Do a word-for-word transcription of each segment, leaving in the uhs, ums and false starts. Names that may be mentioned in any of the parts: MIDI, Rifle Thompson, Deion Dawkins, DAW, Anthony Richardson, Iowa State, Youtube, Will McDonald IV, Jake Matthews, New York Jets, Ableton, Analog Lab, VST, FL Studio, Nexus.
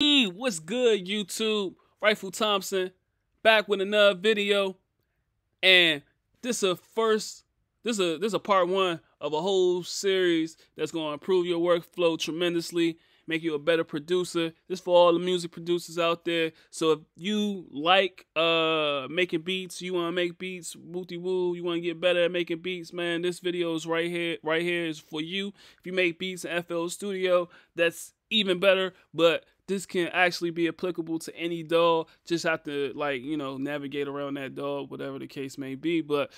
E, what's good, YouTube? Rifle Thompson back with another video, and this is a first this is a this is a part one of a whole series that's going to improve your workflow tremendously, make you a better producer. This is for all the music producers out there. So if you like uh making beats, you want to make beats, booty woo, you want to get better at making beats, man, this video is right here. Right here is for you. If you make beats in F L Studio, that's even better, but this can actually be applicable to any D A W. Just have to, like, you know, navigate around that D A W, whatever the case may be. But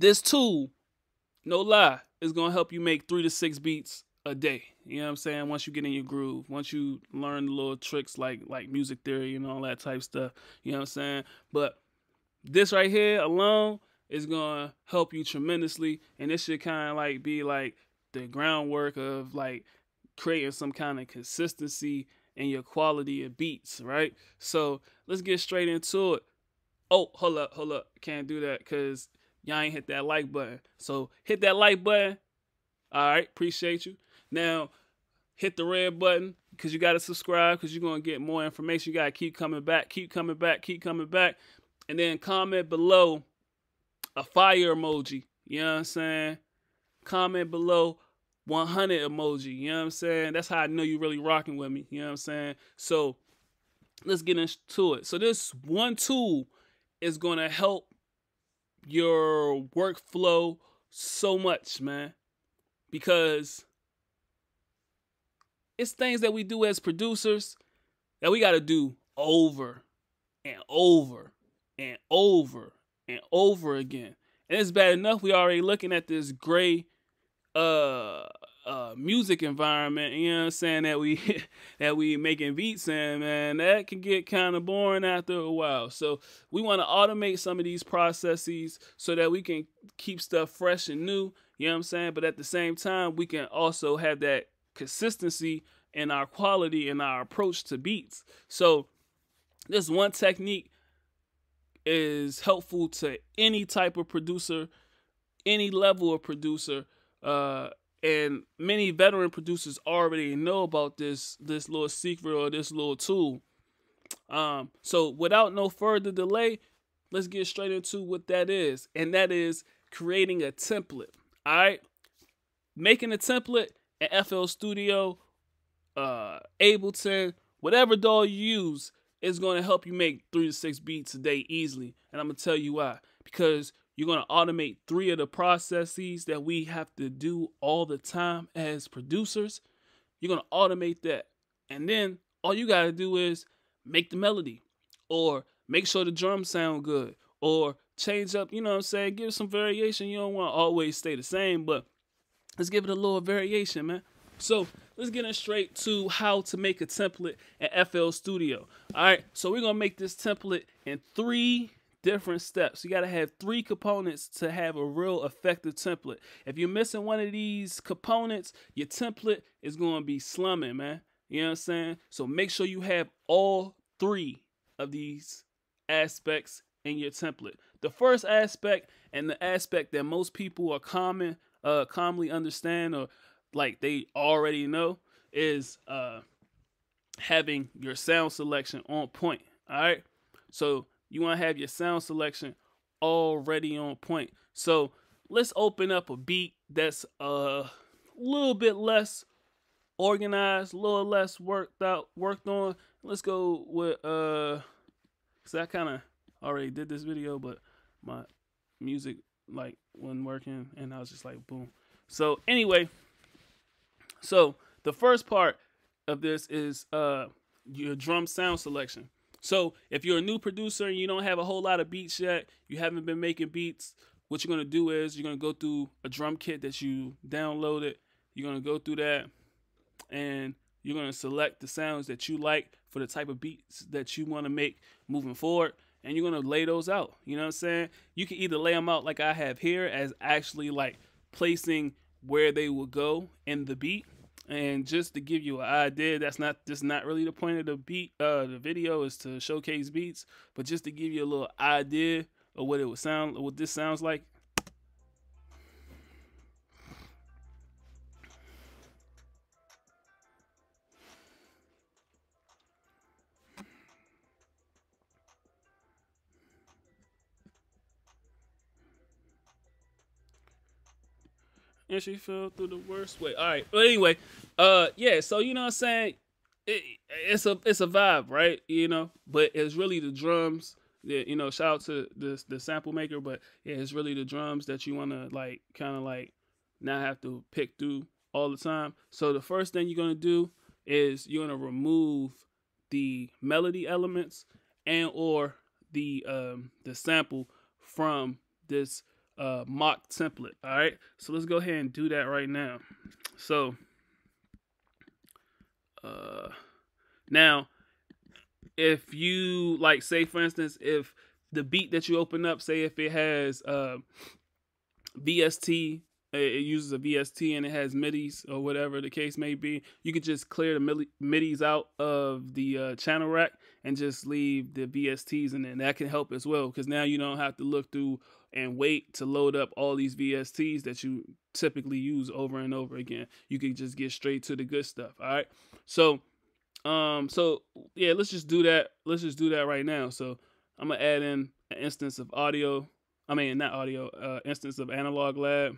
this tool, no lie, is going to help you make three to six beats a day. You know what I'm saying? Once you get in your groove, once you learn the little tricks like like music theory and all that type stuff, you know what I'm saying? But this right here alone is going to help you tremendously. And this should kind of like be like the groundwork of like creating some kind of consistency in your quality of beats, right? So let's get straight into it. Oh, hold up, hold up. Can't do that because y'all ain't hit that like button. So hit that like button. All right, appreciate you. Now hit the red button because you got to subscribe, because you're going to get more information. You got to keep coming back, keep coming back, keep coming back. And then comment below a fire emoji. You know what I'm saying? Comment below one hundred emoji, you know what I'm saying? That's how I know you really rocking with me, you know what I'm saying? So let's get into it. So this one tool is going to help your workflow so much, man, because it's things that we do as producers that we got to do over and over and over and over again. And it's bad enough we already looking at this gray uh uh music environment, you know what I'm saying, that we that we making beats in, man. That can get kind of boring after a while. So we want to automate some of these processes so that we can keep stuff fresh and new, you know what I'm saying? But at the same time, we can also have that consistency in our quality and our approach to beats. So this one technique is helpful to any type of producer, any level of producer. Uh, and many veteran producers already know about this, this little secret or this little tool. Um, so without no further delay, let's get straight into what that is. And that is creating a template. All right. Making a template in F L Studio, uh, Ableton, whatever D A W you use, is going to help you make three to six beats a day easily. And I'm going to tell you why, because you're going to automate three of the processes that we have to do all the time as producers. You're going to automate that. And then all you got to do is make the melody, or make sure the drums sound good, or change up, you know what I'm saying? Give it some variation. You don't want to always stay the same, but let's give it a little variation, man. So let's get in straight to how to make a template at F L Studio. All right, so we're going to make this template in three different steps. You got to have three components to have a real effective template. If you're missing one of these components, your template is going to be slumming, man. You know what I'm saying? So make sure you have all three of these aspects in your template. The first aspect, and the aspect that most people are common, uh, commonly understand, or like they already know, is uh, having your sound selection on point. All right. So you want to have your sound selection already on point. So let's open up a beat that's a little bit less organized, a little less worked out, worked on. Let's go with, uh, cause I kind of already did this video, but my music like wasn't working and I was just like, boom. So anyway, so the first part of this is, uh, your drum sound selection. So if you're a new producer and you don't have a whole lot of beats yet, you haven't been making beats, what you're going to do is you're going to go through a drum kit that you downloaded. You're going to go through that and you're going to select the sounds that you like for the type of beats that you want to make moving forward. And you're going to lay those out. You know what I'm saying? You can either lay them out like I have here, as actually like placing where they will go in the beat. And just to give you an idea, that's not that's not really the point of the beat. Uh, the video is to showcase beats, but just to give you a little idea of what it would sound, what this sounds like. and she fell through the worst way. All right. But anyway, uh, yeah. So you know what I'm saying? It, it's a it's a vibe, right? You know, but it's really the drums. You know, shout out to the the sample maker, but yeah, it's really the drums that you want to like, kind of like, not have to pick through all the time. So the first thing you're gonna do is you're gonna remove the melody elements and or the um, the sample from this uh, mock template. All right, so let's go ahead and do that right now. So uh, now, if you like, say for instance, if the beat that you open up, say if it has uh, V S T, it uses a V S T and it has midis or whatever the case may be, you could just clear the midis out of the uh, channel rack and just leave the V S Ts in there. And that can help as well, because now you don't have to look through and wait to load up all these V S Ts that you typically use over and over again. You can just get straight to the good stuff. All right. So, um, so yeah, let's just do that. Let's just do that right now. So I'm gonna add in an instance of audio. I mean, not audio, uh, instance of Analog Lab.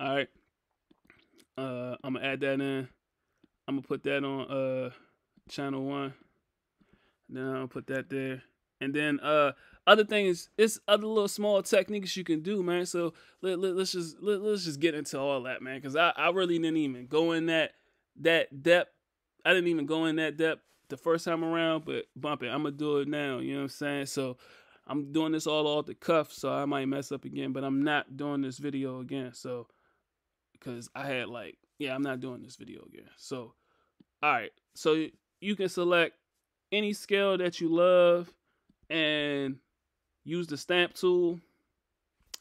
All right, uh, I'm gonna add that in. I'm gonna put that on uh, channel one. Then I'm gonna put that there. And then uh, other things, it's other little small techniques you can do, man. So let, let, let's just let, let's just get into all that, man. Cause I, I really didn't even go in that that depth. I didn't even go in that depth the first time around. But bump it, I'm gonna do it now. You know what I'm saying? So I'm doing this all off the cuff, so I might mess up again. But I'm not doing this video again. So. Because I had like, yeah, I'm not doing this video again. So, all right. So you can select any scale that you love and use the stamp tool.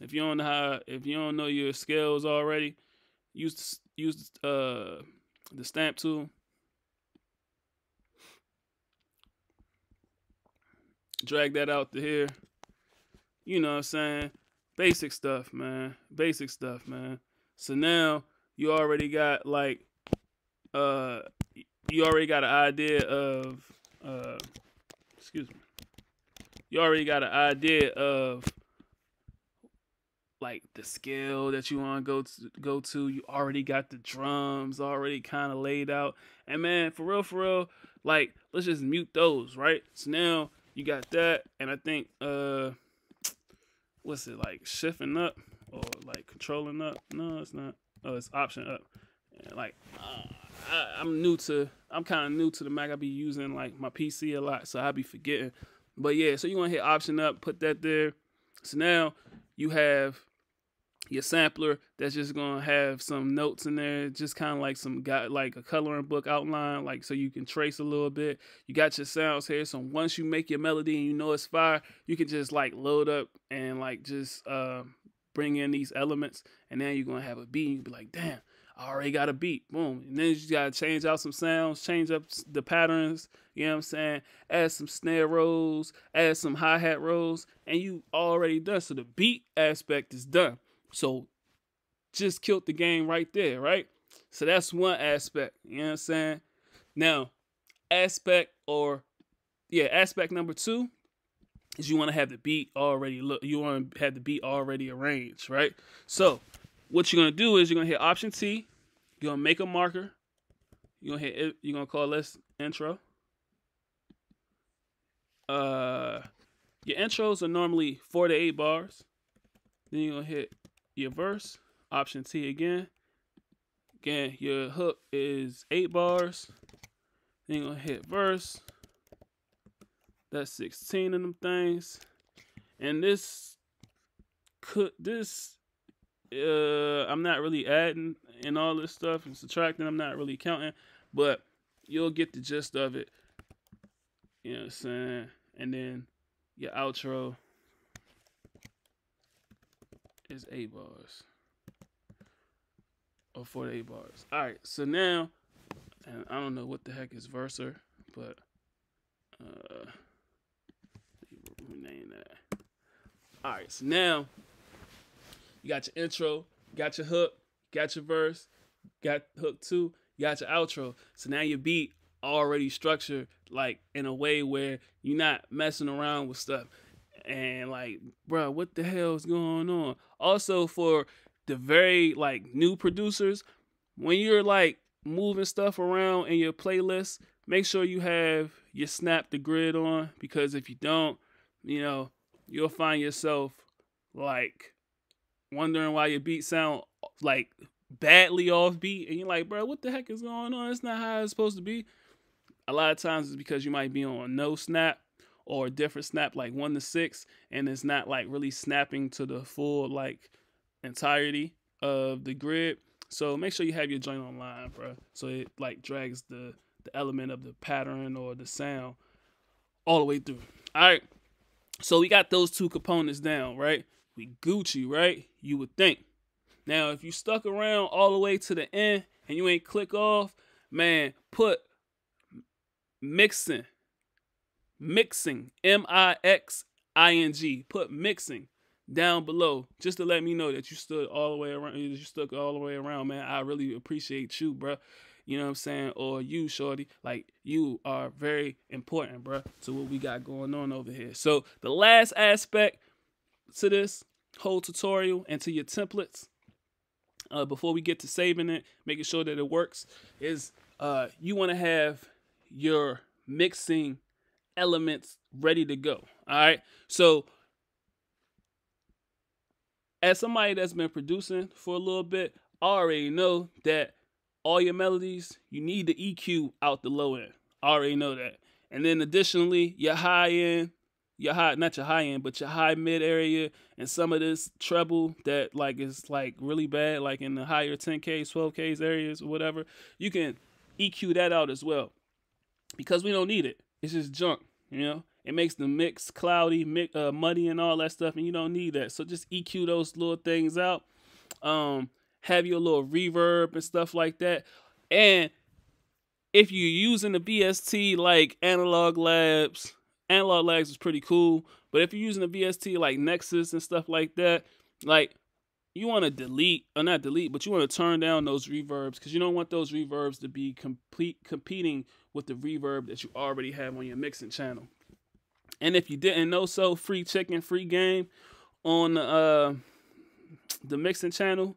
If you don't know how, if you don't know your scales already, use use uh, the stamp tool. Drag that out to here. You know what I'm saying? Basic stuff, man. Basic stuff, man. So now you already got like, uh, you already got an idea of, uh, excuse me, you already got an idea of like the scale that you want to go to, go to. You already got the drums already kind of laid out. And man, for real, for real, like, let's just mute those, right? So now you got that. And I think, uh, what's it like, shifting up? Or like controlling up? No, it's not. Oh, it's option up. And like uh, I, I'm new to, I'm kind of new to the Mac. I be using like my P C a lot, so I be forgetting. But yeah, so you want to hit option up, put that there. So now you have your sampler that's just gonna have some notes in there, just kind of like some got like a coloring book outline, like so you can trace a little bit. You got your sounds here, so once you make your melody and you know it's fire, you can just like load up and like just. Uh, Bring in these elements, and then you're gonna have a beat. You be like, "Damn, I already got a beat." Boom, and then you gotta change out some sounds, change up the patterns. You know what I'm saying? Add some snare rolls, add some hi hat rolls, and you already done. So the beat aspect is done. So just killed the game right there, right? So that's one aspect. You know what I'm saying? Now, aspect or yeah, aspect number two. Is you want to have the beat already look, you want to have the beat already arranged, right? So what you're going to do is you're going to hit option T, you're going to make a marker, you're going to hit, you're going to call this intro. Uh, your intros are normally four to eight bars. Then you're going to hit your verse, option T again. Again, your hook is eight bars. Then you're going to hit verse. That's sixteen of them things. And this could this uh I'm not really adding and all this stuff and subtracting, I'm not really counting, but you'll get the gist of it. You know what I'm saying? And then your outro is eight bars. Or four to eight bars. Alright, so now and I don't know what the heck is verser, but uh rename that. All right, so now you got your intro, got your hook, got your verse, got hook two, got your outro. So now your beat already structured like in a way where you're not messing around with stuff and like, bro, what the hell is going on? Also for the very like new producers, when you're like moving stuff around in your playlist, make sure you have your snap the grid on, because if you don't, you know, you'll find yourself like wondering why your beat sound like badly off beat, and you're like, bro, what the heck is going on? It's not how it's supposed to be. A lot of times it's because you might be on no snap or a different snap, like one to six, and it's not like really snapping to the full like entirety of the grid. So make sure you have your joint online, bro, so it like drags the the element of the pattern or the sound all the way through. All right, so we got those two components down, right? We Gucci, right? You would think. Now, if you stuck around all the way to the end and you ain't click off, man, put mixing, mixing, M I X I N G, put mixing down below just to let me know that you stood all the way around, you stuck all the way around, man. I really appreciate you, bro. You know what I'm saying? Or you, shorty, like you are very important, bro, to what we got going on over here. So the last aspect to this whole tutorial and to your templates, Uh, before we get to saving it, making sure that it works, is uh, you want to have your mixing elements ready to go. All right. So as somebody that's been producing for a little bit, I already know that all your melodies, you need the E Q out the low end. I already know that. And then additionally, your high end, your high, not your high end, but your high mid area, and some of this treble that like is like really bad, like in the higher ten Ks, twelve Ks areas or whatever, you can E Q that out as well, because we don't need it. It's just junk, you know? It makes the mix cloudy, mix, uh, muddy and all that stuff, and you don't need that. So just E Q those little things out. Um, have your little reverb and stuff like that. And if you're using the B S T like Analog Labs, Analog Labs is pretty cool, but if you're using a B S T like Nexus and stuff like that, like you want to delete, or not delete, but you want to turn down those reverbs, because you don't want those reverbs to be complete competing with the reverb that you already have on your mixing channel. And if you didn't know, so free chicken, free game on the, uh, the mixing channel.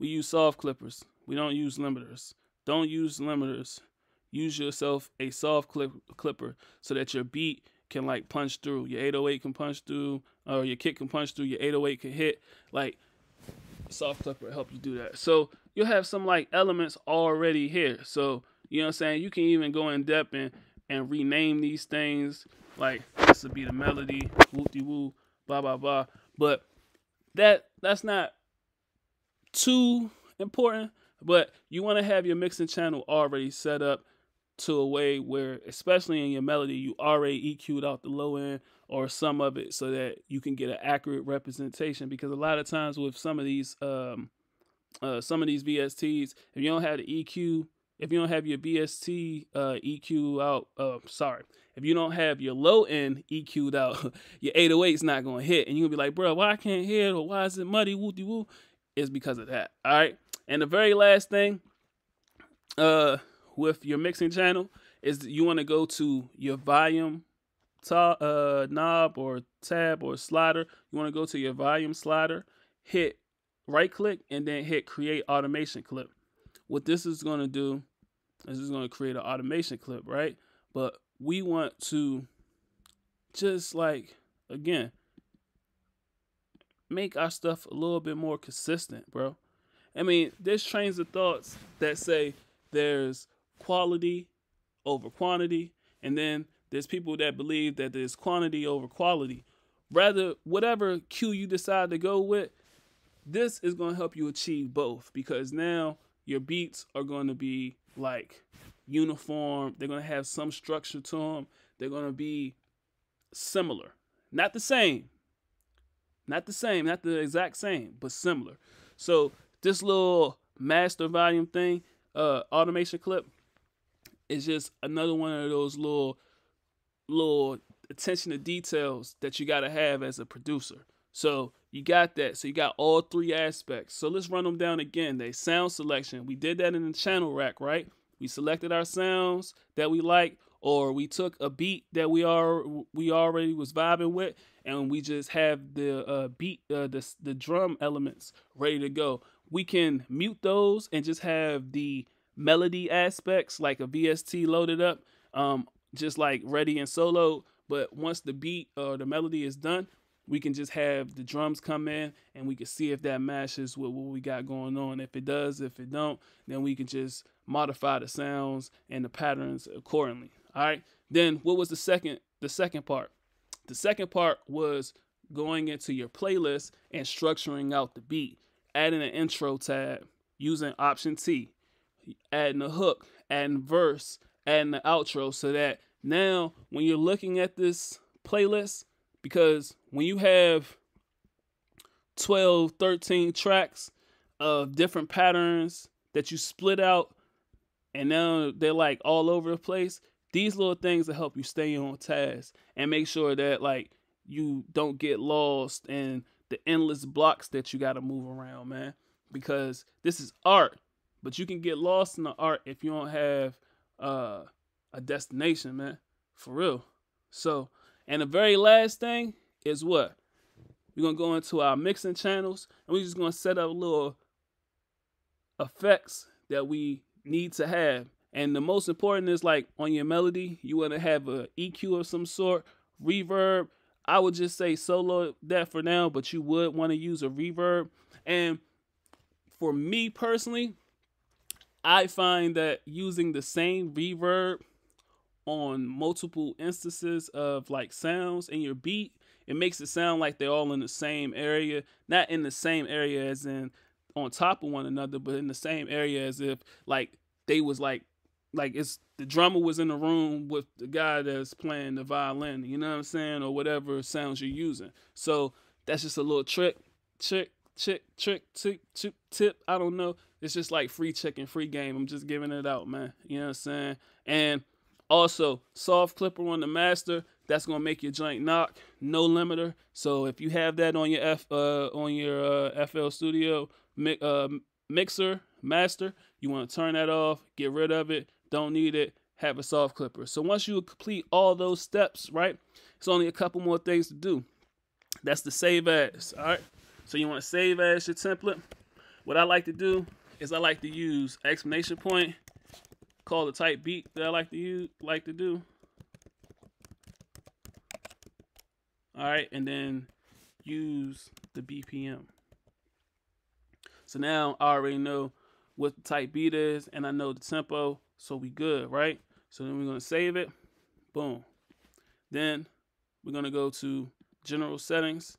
We use soft clippers. We don't use limiters. Don't use limiters. Use yourself a soft clip, clipper so that your beat can like punch through, your eight oh eight can punch through, or your kick can punch through, your eight oh eight can hit. Like soft clipper help you do that. So you'll have some like elements already here. So you know what I'm saying? You can even go in depth and and rename these things. Like this would be the melody, whoop-de-woo, blah blah blah. But that that's not too important. But you want to have your mixing channel already set up to a way where, especially in your melody, you already E Q'd out the low end or some of it, so that you can get an accurate representation. Because a lot of times with some of these, um, uh, some of these B S Ts, if you don't have the E Q, if you don't have your B S T uh, E Q out, uh, sorry, if you don't have your low end E Q'd out, your eight oh eight's not gonna hit, and you're gonna be like, bro, why I can't hear it, or why is it muddy? Woo de woo, it's because of that. All right, and the very last thing, uh. with your mixing channel is you want to go to your volume top, uh, knob or tab or slider. You want to go to your volume slider, hit right click, and then hit create automation clip. What this is going to do is it's going to create an automation clip, right? But we want to just like, again, make our stuff a little bit more consistent, bro. I mean, there's trains of thoughts that say there's quality over quantity, and then there's people that believe that there's quantity over quality. Rather, whatever cue you decide to go with, this is going to help you achieve both, because now your beats are going to be like uniform. They're going to have some structure to them. They're going to be similar, not the same, not the same, not the exact same, but similar. So this little master volume thing, uh, automation clip, is just another one of those little, little attention to details that you got to have as a producer. So you got that. So you got all three aspects. So let's run them down again. They sound selection. We did that in the channel rack, right? We selected our sounds that we like or we took a beat that we are we already was vibing with, and we just have the uh, beat, uh, the the drum elements ready to go. We can mute those and just have the melody aspects like a V S T loaded up, um, just like ready and solo. But once the beat or the melody is done, we can just have the drums come in and we can see if that matches with what we got going on. If it does, if it don't, then we can just modify the sounds and the patterns accordingly. All right. Then what was the second, the second part? The second part was going into your playlist and structuring out the beat, adding an intro tab, using Option T, adding a hook, adding verse, adding the outro, so that now when you're looking at this playlist, because when you have twelve, thirteen tracks of different patterns that you split out, and now they're like all over the place, these little things will help you stay on task and make sure that like you don't get lost in the endless blocks that you got to move around, man. Because this is art, but you can get lost in the art if you don't have uh, a destination, man. For real. So... and the very last thing is what? We're going to go into our mixing channels, and we're just going to set up little effects that we need to have. And the most important is like on your melody, you want to have an E Q of some sort, reverb. I would just say solo that for now, but you would want to use a reverb. And for me personally, I find that using the same reverb on multiple instances of like sounds in your beat, it makes it sound like they're all in the same area. Not in the same area as in on top of one another, but in the same area as if like they was like, like it's the drummer was in the room with the guy that's playing the violin, you know what I'm saying? Or whatever sounds you're using. So that's just a little trick, trick, trick, trick, tip, tip, tip. I don't know. It's just like free chicken, free game. I'm just giving it out, man. You know what I'm saying? And also, soft clipper on the master, that's going to make your joint knock, no limiter. So if you have that on your F, uh, on your uh, F L Studio mi uh, mixer, master, you want to turn that off, get rid of it, don't need it, have a soft clipper. So once you complete all those steps, right, it's only a couple more things to do. That's the save as, all right? So you want to save as your template. What I like to do is I like to use exclamation point, call the type beat that I like to use, like to do. All right, and then use the B P M. So now I already know what the type beat is, and I know the tempo, so we good, right? So then we're gonna save it, boom. Then we're gonna go to general settings,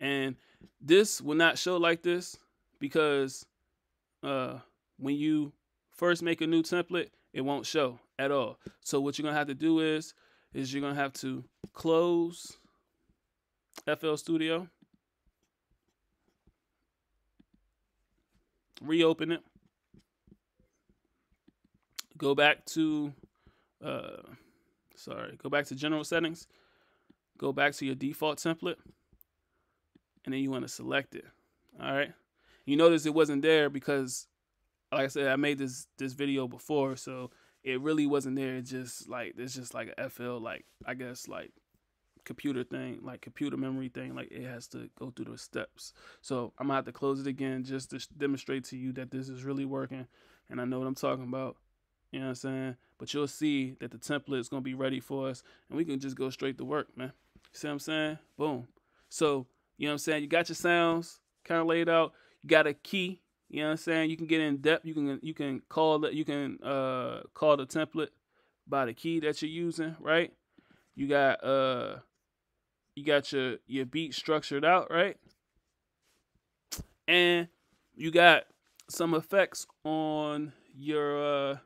and this will not show like this because uh, when you first make a new template, it won't show at all. So what you're gonna have to do is, is you're gonna have to close F L Studio, reopen it, go back to, uh, sorry, go back to general settings, go back to your default template, and then you wanna select it, all right? You notice it wasn't there because, like I said, I made this this video before, so it really wasn't there. It's just like it's just like an F L, like I guess like computer thing, like computer memory thing. Like it has to go through those steps. So I'm gonna have to close it again just to demonstrate to you that this is really working, and I know what I'm talking about. You know what I'm saying? But you'll see that the template is gonna be ready for us, and we can just go straight to work, man. See what I'm saying? Boom. So you know what I'm saying? You got your sounds kind of laid out. You got a key. You know what I'm saying? You can get in depth. You can you can call it. You can uh call the template by the key that you're using, right? You got uh you got your your beat structured out, right? And you got some effects on your uh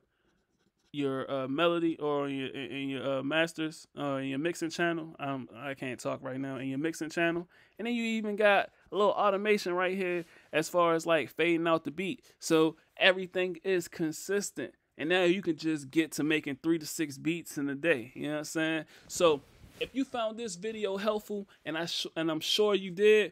your uh melody or in your in your uh, masters or uh, in your mixing channel. Um, I can't talk right now. In your mixing channel, and then you even got a little automation right here as far as like fading out the beat. So everything is consistent. And now you can just get to making three to six beats in a day. You know what I'm saying? So if you found this video helpful, and, I sh and I'm sure you did,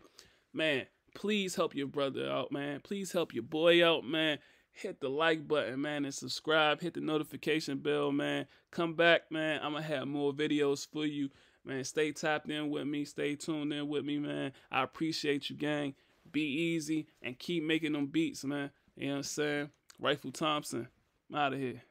man, please help your brother out, man. Please help your boy out, man. hit the like button, man, and subscribe. Hit the notification bell, man. Come back, man. I'm going to have more videos for you, man. Stay tapped in with me. Stay tuned in with me, man. I appreciate you, gang. Be easy and keep making them beats, man. You know what I'm saying? Rifle Thompson. I'm out of here.